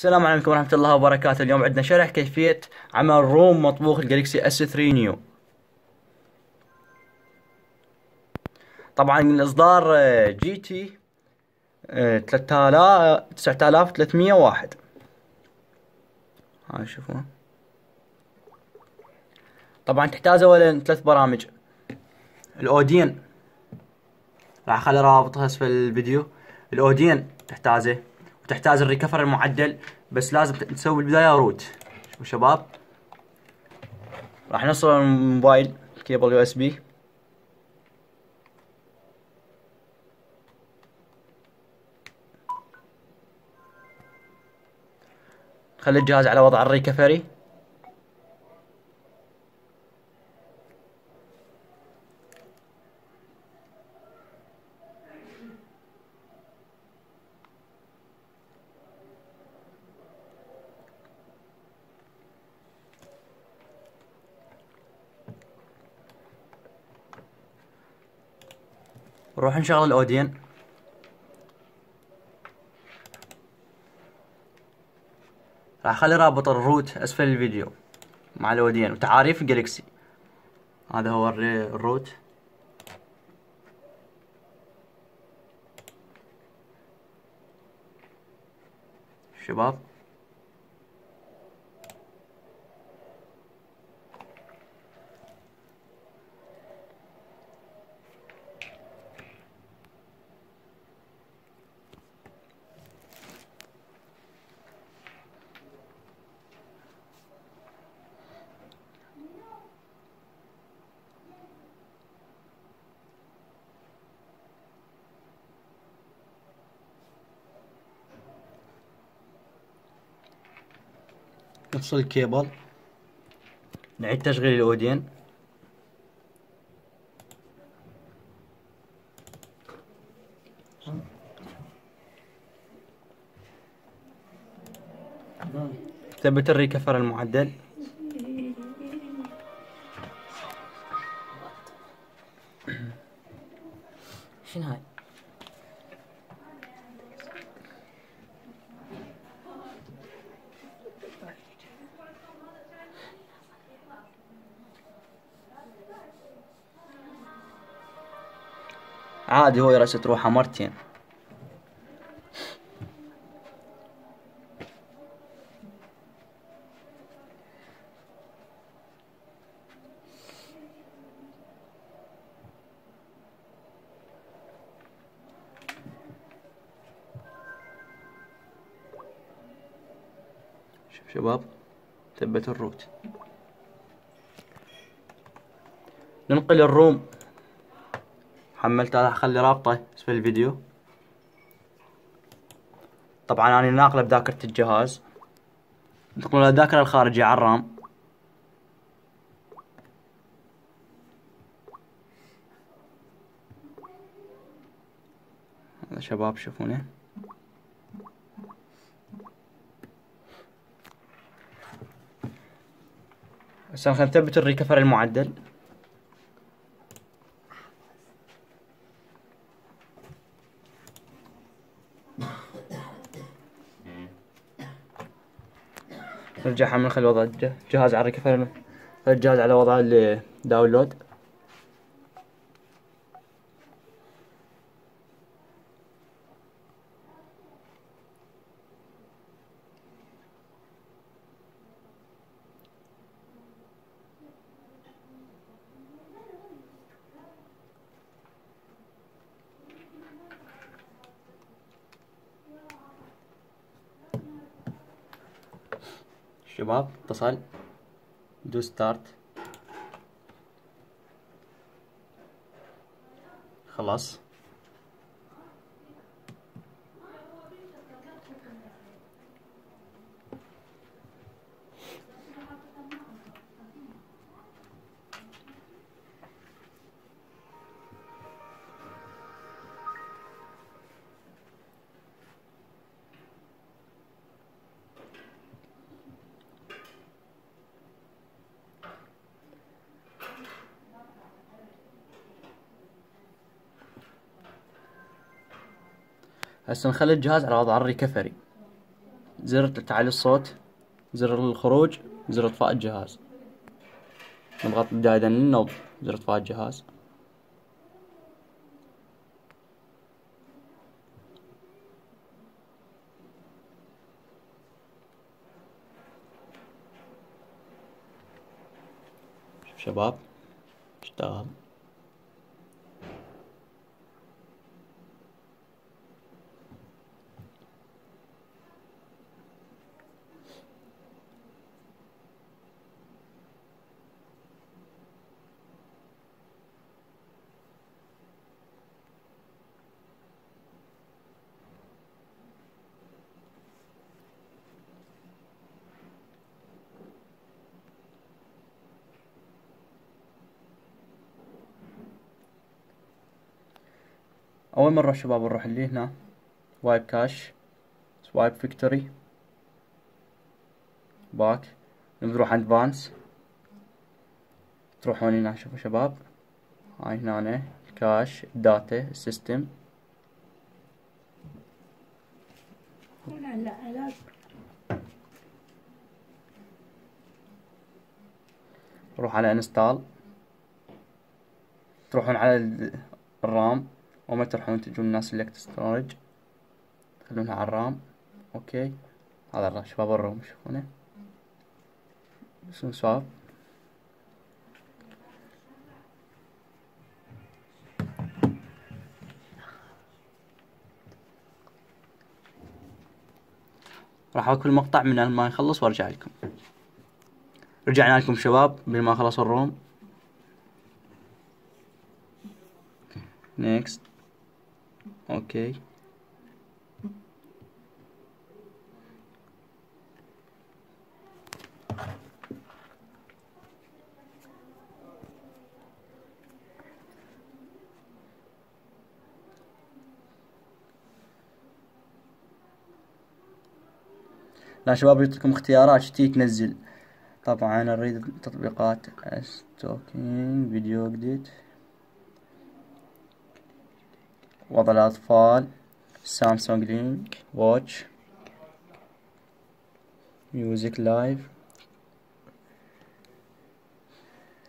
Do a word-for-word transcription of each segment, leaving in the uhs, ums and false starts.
السلام عليكم ورحمة الله وبركاته. اليوم عندنا شرح كيفية عمل روم مطبوخ الجالكسي اس ثلاثة نيو. طبعا الاصدار جي تي تسعة آلاف وثلاثمية وواحد. هاي شوفوا. طبعا تحتاج اولا ثلاث برامج الاودين، راح اخلي رابطها اسفل الفيديو. الاودين تحتاجه، تحتاج الريكفر المعدل، بس لازم تسوي بالبداية روت. شوفوا شباب، راح نوصل الموبايل كيبل يو اس بي. خلي الجهاز على وضع الريكفري. نروح نشغل الاودين. راح اخلي رابط الروت اسفل الفيديو مع الاودين وتعاريف جالكسي. هذا هو الروت. شباب نفصل الكيبل، نعيد تشغيل الاودين. ثبت الريكفر المعدل. شنو هاي؟ عادي هو يرست روحه مرتين. شوف شباب، ثبت الروت. ننقل الروم، حملته، راح اخلي رابطه اسفل الفيديو. طبعا انا ناقله بذاكره الجهاز، نقله الذاكره الخارجيه على الرام. هذا شباب شوفونه. هسه خلينا نثبت الريكفر المعدل. نرجع حمل، نخلي وضع الجهاز على الريكفر، الجهاز على وضع الداونلود. شباب اتصل، دو ستارت، خلاص. هسه نخلي الجهاز على وضع الريكفري زر تعلي الصوت، زر الخروج، زر اطفاء الجهاز. نضغط بداية للنبض، زر اطفاء الجهاز. شوف شباب اشتغل. أول مرة شباب نروح اللي هنا وايب كاش، سوايب فيكتوري، باك، نروح عند بانس، تروحون هنا شوفوا شباب، هاي هنا الكاش، الداتا، السيستم. نروح على انستال، تروحون على الرام. وما تروحون تجون الناس اللي ستورج، خلونها على الرام. اوكي هذا الرام شباب، الرام شوفونه اسم سواب. راح اكل مقطع من ما يخلص وارجع لكم. رجعنا لكم شباب من ما خلص الروم. نيكست اوكي لا شباب يعطيكم اختيارات شتي تنزل. طبعا نريد تطبيقات ستوكينج، فيديو اديت، وضع الأطفال، سامسونج لينك، واتش، ميوزك لايف.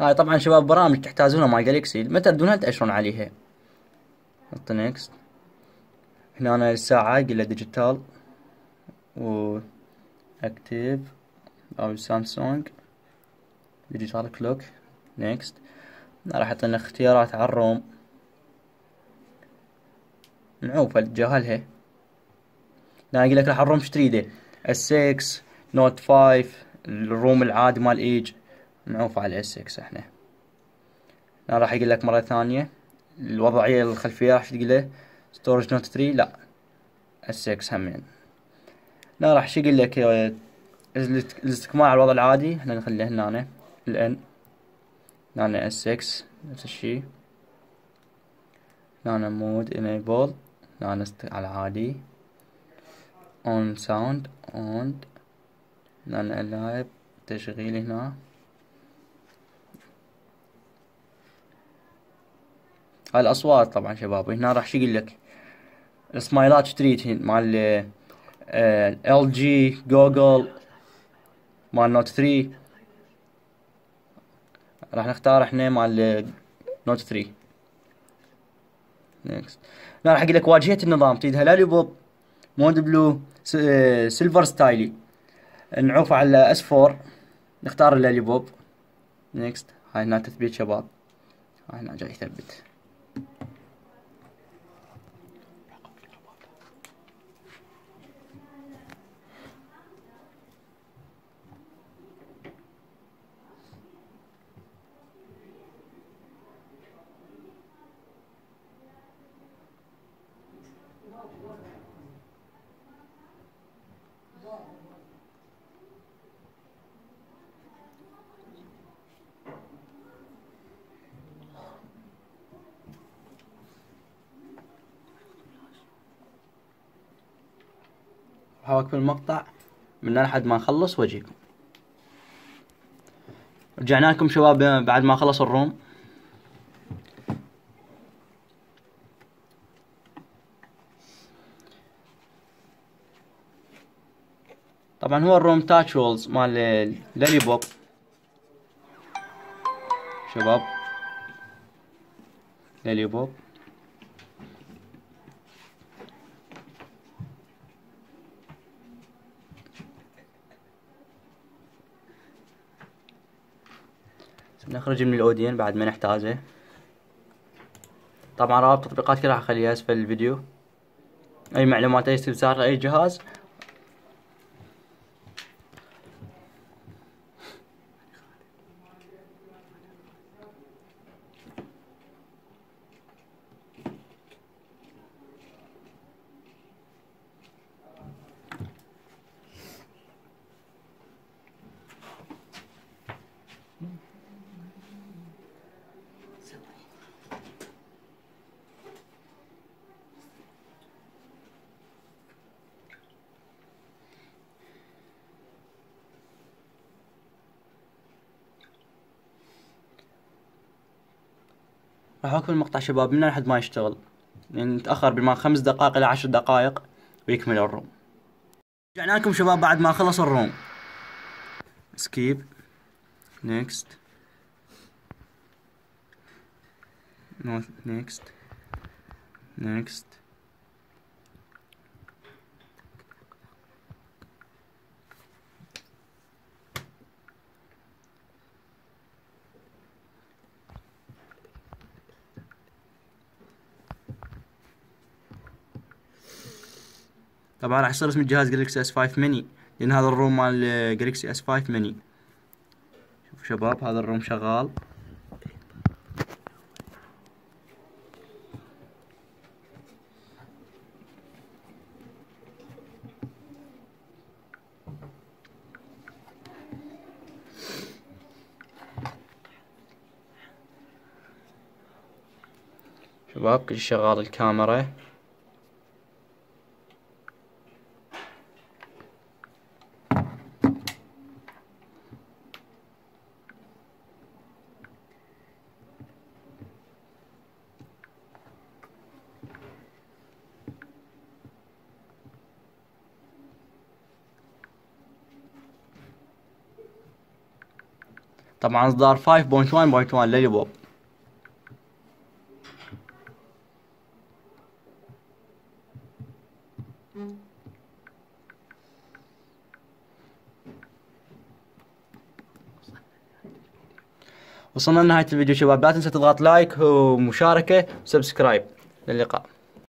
هاي طبعا شباب برامج تحتاجونها مع جالكسي، ما تردونها تأشرون عليها. نحط نيكست. هنا أنا الساعة قلها ديجيتال و أكتيف أو سامسونج ديجيتال كلوك. نيكست. راح أحط لنا اختيارات على الروم. نعوفه نتجاهلها، لا اقول لك راح الروم ايش تريده، السكس نوت فايف، الروم العادي مال ايج، نعوفه على السكس احنا. لا راح يقول لك مره ثانيه الوضعيه الخلفيه راح تقول له ستورج نوت ثري، لا السكس همين. لا راح شو يقول لك الاستكمال على الوضع العادي، احنا نخليه هنا الان، هنا السكس نفس الشيء. هنا مود enable، هنا على عادي، on sound on، هنا اللاعب تشغيل هنا. هاي الأصوات طبعا شباب. هنا راح شو يقول لك السمايلات شتريت مع ال ال جي جوجل مع نوت ثري، راح نختار احنا مع النوت ثري. نيكست. لا راح اقول لك واجهه النظام تريدها لوليبوب، مود بلو، سيلفر ستايلي، نعوف على اس فور، نختار اللوليبوب. نيكست. هاي هنا تثبيت شباب، هاي هنا جاي يثبت. راح أوقف المقطع من لحد ما نخلص واجيكم. رجعنا لكم شباب بعد ما خلص الروم. طبعا هو الروم تاتش وولز مال لوليبوب شباب، لوليبوب. نخرج من الاودين بعد ما نحتاجه. طبعا روابط التطبيقات كلها اخليها اسفل الفيديو، اي معلومات اي استفسار اي جهاز. راح اكمل مقطع شباب من لحد ما يشتغل، لان نتاخر بما خمس دقائق الى عشر دقائق ويكمل الروم. رجعنا لكم شباب بعد ما خلص الروم. سكيب، نيكست، نوت، نيكست، نيكست. طبعا راح يصير اسم الجهاز جالكسي اس فايف ميني، لان هذا الروم مال جالكسي اس فايف ميني. شوفوا شباب هذا الروم شغال. شباب كل شغال، الكاميرا طبعا اصدار خمسة نقطة واحد نقطة واحد لوليبوب. وصلنا لنهاية الفيديو شباب، لا تنسى تضغط لايك ومشاركة وسبسكرايب. للقاء.